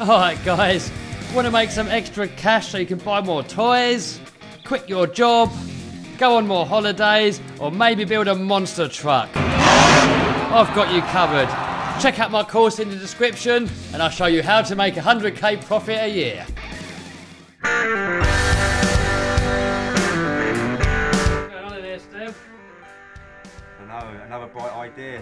Alright guys, want to make some extra cash so you can buy more toys, quit your job, go on more holidays, or maybe build a monster truck? I've got you covered. Check out my course in the description and I'll show you how to make 100k profit a year. What's going on in here, Steve? I don't know, another bright idea.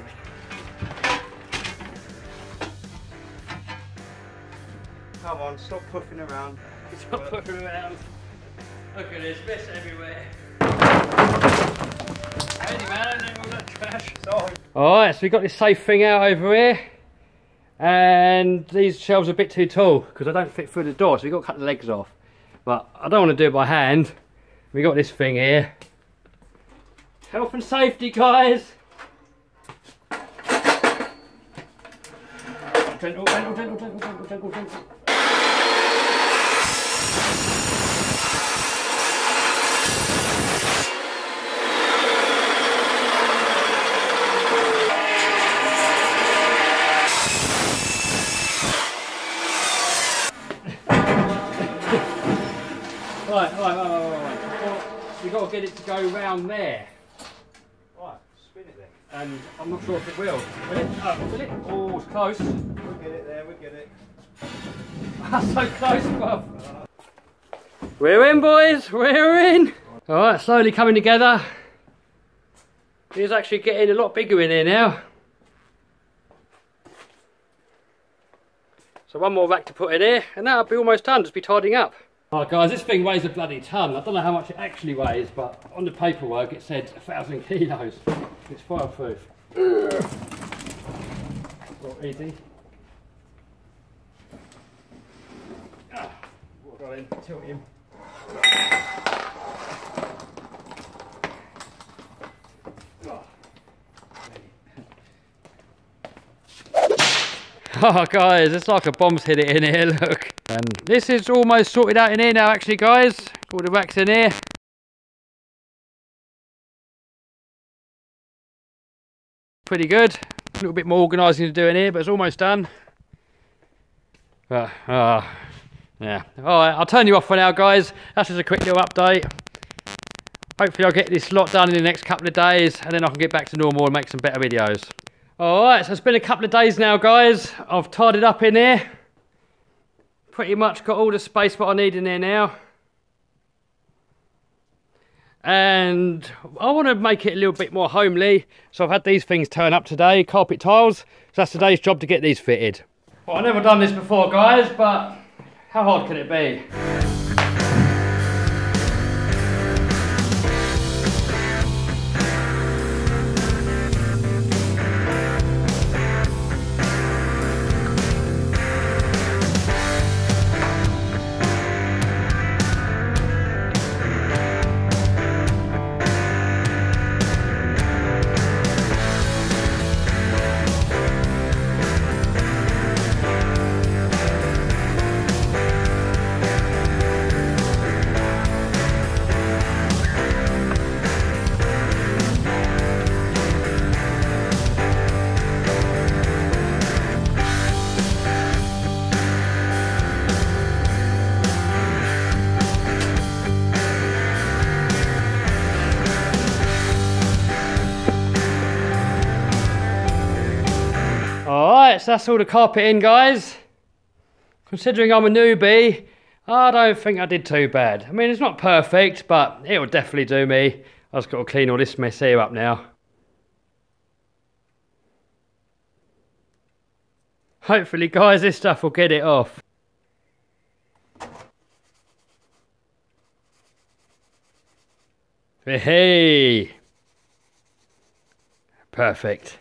Come on, stop puffing around. Stop puffing around. Look at this, mess everywhere. Hey man, I don't need all that trash. Sorry. Alright, so we got this safe thing out over here. And these shelves are a bit too tall because I don't fit through the door, so we've got to cut the legs off. But I don't want to do it by hand. We got this thing here. Health and safety, guys. Gentle, gentle, gentle, gentle, gentle, gentle, gentle. Right. We've got to get it to go round there. Right, spin it then. And I'm not sure if it will. Will it? Oh, will it? Oh, it's close. We'll get it there, we'll get it. That's so close, bruv. We're in, boys, we're in. Alright, slowly coming together. It's actually getting a lot bigger in here now. So one more rack to put in here, and that'll be almost done, just be tidying up. Alright guys, this thing weighs a bloody ton. I don't know how much it actually weighs, but on the paperwork it said 1,000 kilos. It's fireproof. Not easy. Go in, tilt him. Oh guys, it's like a bomb's hit it in here, look. And this is almost sorted out in here now actually guys. All the racks in here. Pretty good. A little bit more organising to do in here, but it's almost done. Yeah. Alright, I'll turn you off for now guys. That's just a quick little update. Hopefully I'll get this lot done in the next couple of days and then I can get back to normal and make some better videos. Alright, so it's been a couple of days now guys, I've tidied up in here, pretty much got all the space what I need in there now, and I want to make it a little bit more homely, so I've had these things turn up today, carpet tiles, so that's today's job to get these fitted. Well, I've never done this before guys, but how hard can it be? So that's all the carpet in guys. Considering I'm a newbie, I don't think I did too bad. I mean, it's not perfect, but it'll definitely do me. I just got to clean all this mess here up now. Hopefully guys, this stuff will get it off. Hey, perfect.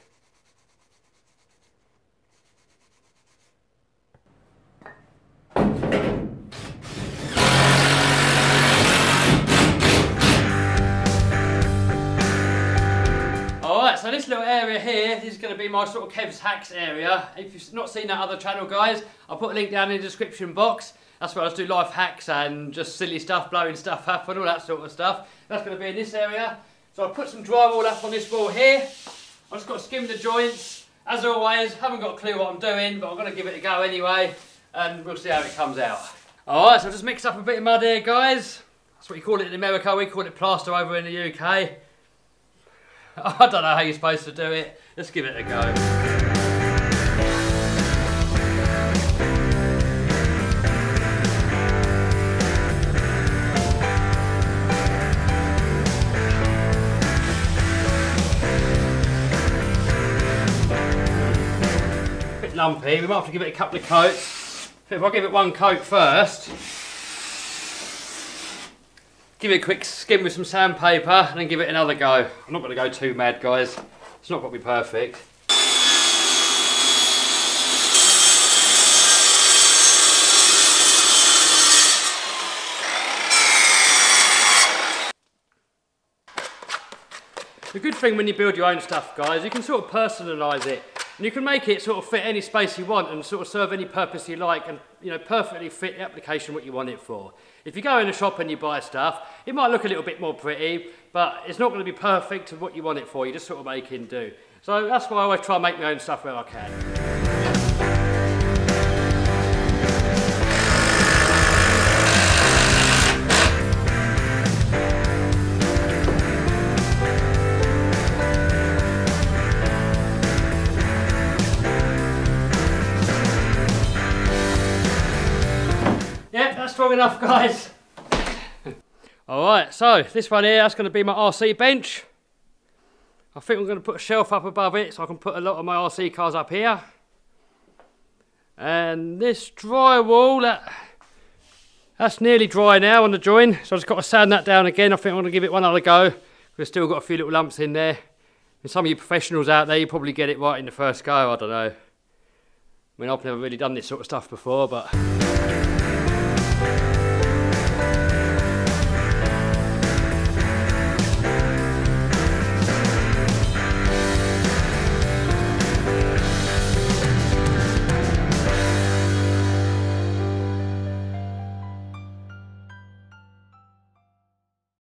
So this little area here is going to be my sort of Kev's Hacks area. If you've not seen that other channel guys, I'll put a link down in the description box. That's where I do life hacks and just silly stuff, blowing stuff up and all that sort of stuff. That's going to be in this area. So I've put some drywall up on this wall here. I've just got to skim the joints. As always, haven't got a clue what I'm doing, but I'm going to give it a go anyway. and we'll see how it comes out. Alright, so I'll just mix up a bit of mud here, guys. That's what you call it in America, we call it plaster over in the UK. I don't know how you're supposed to do it. Let's give it a go. Lumpy, we might have to give it a couple of coats. If I give it one coat first, give it a quick skim with some sandpaper and then give it another go. I'm not going to go too mad, guys. It's not going to be perfect. The good thing when you build your own stuff, guys, you can sort of personalise it. And you can make it sort of fit any space you want and sort of serve any purpose you like and, you know, perfectly fit the application what you want it for. If you go in a shop and you buy stuff, it might look a little bit more pretty, but it's not going to be perfect to what you want it for. You just sort of make it do. So that's why I always try and make my own stuff where I can. Strong enough, guys. Alright, so this one here, that's going to be my RC bench. I think I'm going to put a shelf up above it so I can put a lot of my RC cars up here. And this drywall, that's nearly dry now on the join, so I've just got to sand that down again. I think I'm going to give it one other go. We've still got a few little lumps in there. And some of you professionals out there, you probably get it right in the first go, I don't know. I mean, I've never really done this sort of stuff before, but...